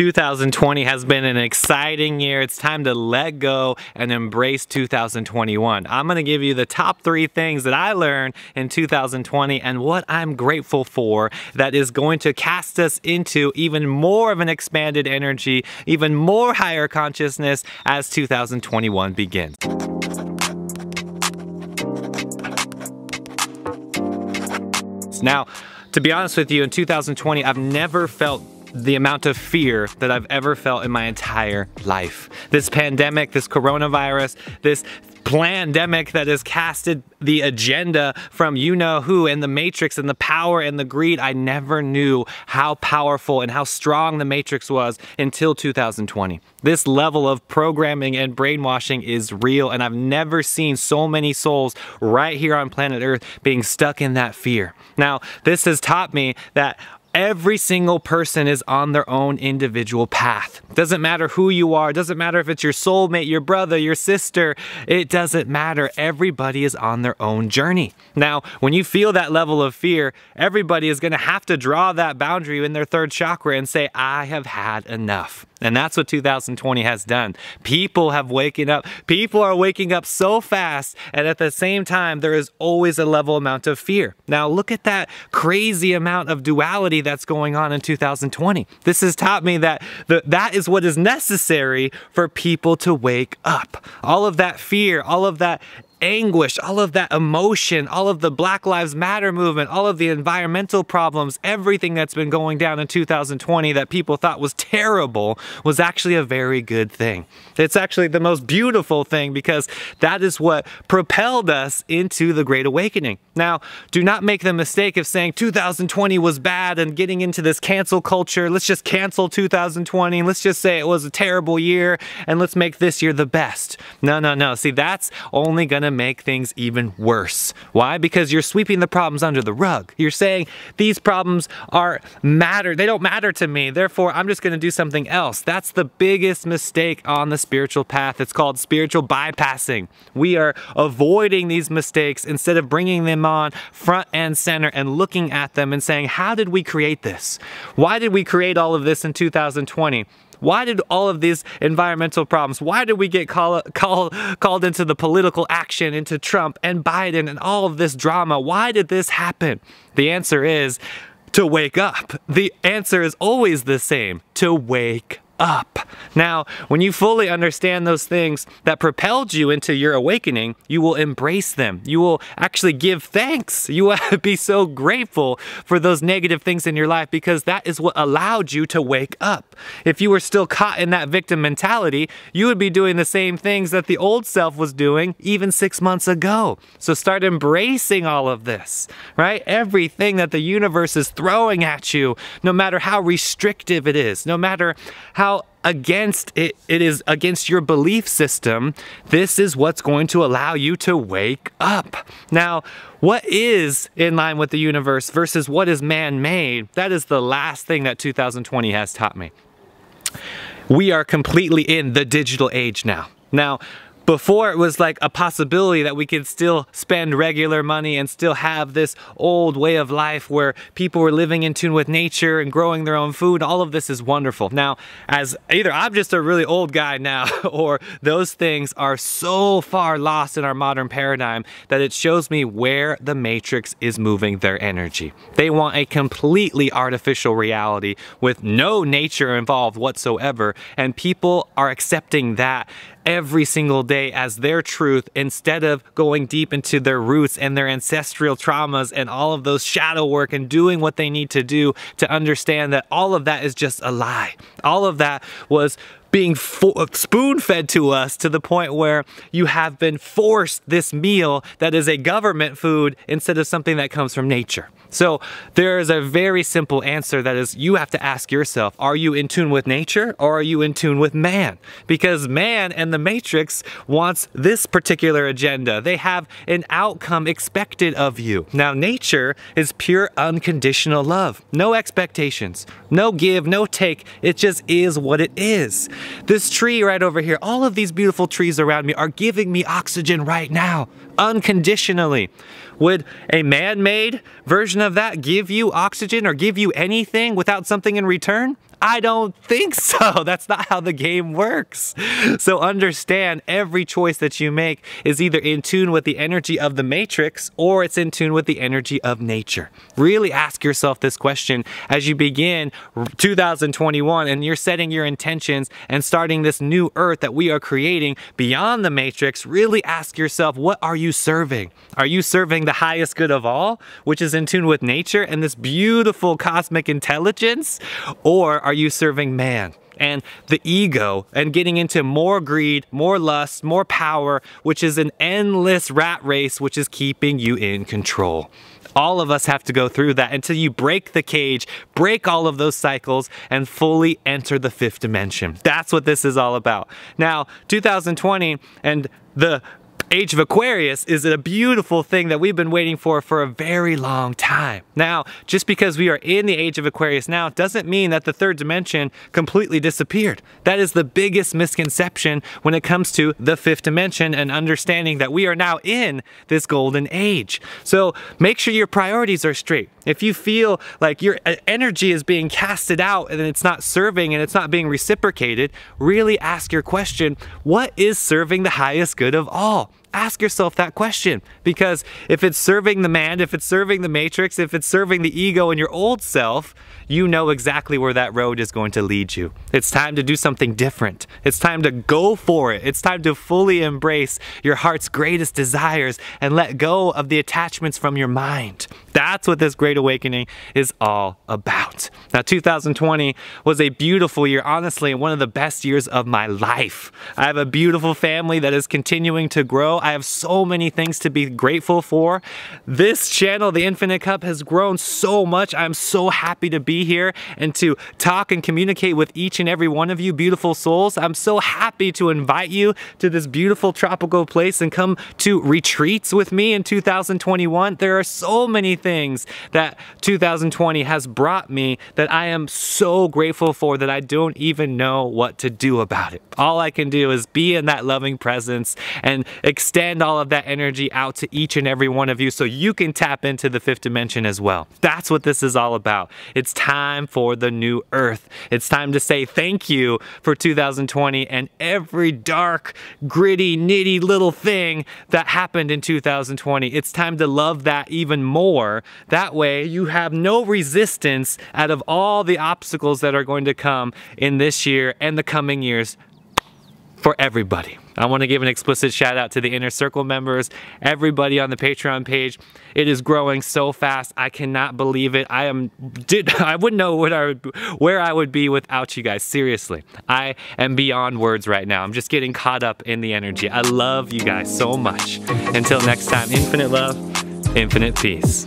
2020 has been an exciting year. It's time to let go and embrace 2021. I'm going to give you the top 3 things that I learned in 2020 and what I'm grateful for that is going to cast us into even more of an expanded energy, even more higher consciousness as 2021 begins. Now, to be honest with you, in 2020, I've never felt the amount of fear that I've ever felt in my entire life. This pandemic, this coronavirus, this plandemic that has casted the agenda from you know who and the matrix and the power and the greed. I never knew how powerful and how strong the matrix was until 2020. This level of programming and brainwashing is real, and I've never seen so many souls right here on planet Earth being stuck in that fear. Now, this has taught me that every single person is on their own individual path. Doesn't matter who you are. Doesn't matter if it's your soulmate, your brother, your sister. It doesn't matter. Everybody is on their own journey. Now, when you feel that level of fear, everybody is going to have to draw that boundary in their third chakra and say, I have had enough. And that's what 2020 has done. People have waken up. People are waking up so fast, and at the same time, there is always a level amount of fear. Now, look at that crazy amount of duality that's going on in 2020. This has taught me that that is what is necessary for people to wake up. All of that fear, all of that anguish, all of that emotion, all of the Black Lives Matter movement, all of the environmental problems, everything that's been going down in 2020 that people thought was terrible was actually a very good thing. It's actually the most beautiful thing, because that is what propelled us into the Great Awakening. Now, do not make the mistake of saying 2020 was bad and getting into this cancel culture. Let's just cancel 2020. Let's just say it was a terrible year and let's make this year the best. No, no, no. See, that's only going to make things even worse. Why? Because you're sweeping the problems under the rug. You're saying these problems they don't matter to me, therefore I'm just going to do something else. That's the biggest mistake on the spiritual path. It's called spiritual bypassing. We are avoiding these mistakes instead of bringing them on front and center and looking at them and saying, how did we create this? Why did we create all of this in 2020? Why did all of these environmental problems, why did we get called into the political action, into Trump and Biden and all of this drama? Why did this happen? The answer is to wake up. The answer is always the same, to wake up. Now, when you fully understand those things that propelled you into your awakening, you will embrace them. You will actually give thanks. You will be so grateful for those negative things in your life, because that is what allowed you to wake up. If you were still caught in that victim mentality, you would be doing the same things that the old self was doing even 6 months ago. So start embracing all of this, right? Everything that the universe is throwing at you, no matter how restrictive it is, no matter how against it is against your belief system, this is what's going to allow you to wake up. Now, what is in line with the universe versus what is man-made, that is the last thing that 2020 has taught me. We are completely in the digital age now. Before it was like a possibility that we could still spend regular money and still have this old way of life where people were living in tune with nature and growing their own food. All of this is wonderful. Now, as either I'm just a really old guy now, or those things are so far lost in our modern paradigm that it shows me where the matrix is moving their energy. They want a completely artificial reality with no nature involved whatsoever, and people are accepting that every single day as their truth, instead of going deep into their roots and their ancestral traumas and all of those shadow work and doing what they need to do to understand that all of that is just a lie. All of that was being spoon-fed to us, to the point where you have been forced this meal that is a government food instead of something that comes from nature. So there is a very simple answer that is, you have to ask yourself, are you in tune with nature or are you in tune with man? Because man and the matrix wants this particular agenda. They have an outcome expected of you. Now, nature is pure unconditional love. No expectations, no give, no take. It just is what it is. This tree right over here, all of these beautiful trees around me are giving me oxygen right now, unconditionally. Would a man-made version of that give you oxygen or give you anything without something in return? I don't think so. That's not how the game works. So understand, every choice that you make is either in tune with the energy of the matrix or it's in tune with the energy of nature. Really ask yourself this question as you begin 2021 and you're setting your intentions and starting this new earth that we are creating beyond the matrix. Really ask yourself, what are you serving? Are you serving the highest good of all, which is in tune with nature and this beautiful cosmic intelligence? Or are you serving man and the ego and getting into more greed, more lust, more power, which is an endless rat race, which is keeping you in control? All of us have to go through that until you break the cage, break all of those cycles, and fully enter the fifth dimension. That's what this is all about. Now, 2020 and the Age of Aquarius is a beautiful thing that we've been waiting for a very long time. Now, just because we are in the Age of Aquarius now doesn't mean that the third dimension completely disappeared. That is the biggest misconception when it comes to the fifth dimension and understanding that we are now in this golden age. So make sure your priorities are straight. If you feel like your energy is being casted out and it's not serving and it's not being reciprocated, really ask your question, what is serving the highest good of all? Ask yourself that question, because if it's serving the man, if it's serving the matrix, if it's serving the ego and your old self, you know exactly where that road is going to lead you. It's time to do something different. It's time to go for it. It's time to fully embrace your heart's greatest desires and let go of the attachments from your mind. That's what this Great Awakening is all about. Now, 2020 was a beautiful year, honestly, one of the best years of my life. I have a beautiful family that is continuing to grow. I have so many things to be grateful for. This channel, The Infinite Cup, has grown so much. I'm so happy to be here and to talk and communicate with each and every one of you beautiful souls. I'm so happy to invite you to this beautiful tropical place and come to retreats with me in 2021. There are so many things that 2020 has brought me that I am so grateful for that I don't even know what to do about it. All I can do is be in that loving presence and extend all of that energy out to each and every one of you so you can tap into the fifth dimension as well. That's what this is all about. It's time for the new earth. It's time to say thank you for 2020 and every dark, gritty, nitty little thing that happened in 2020. It's time to love that even more. That way you have no resistance out of all the obstacles that are going to come in this year and the coming years for everybody. I want to give an explicit shout out to the Inner Circle members, everybody on the Patreon page. It is growing so fast. I cannot believe it. I wouldn't know where I would be without you guys. Seriously, I am beyond words right now. I'm just getting caught up in the energy. I love you guys so much. Until next time, infinite love, infinite peace.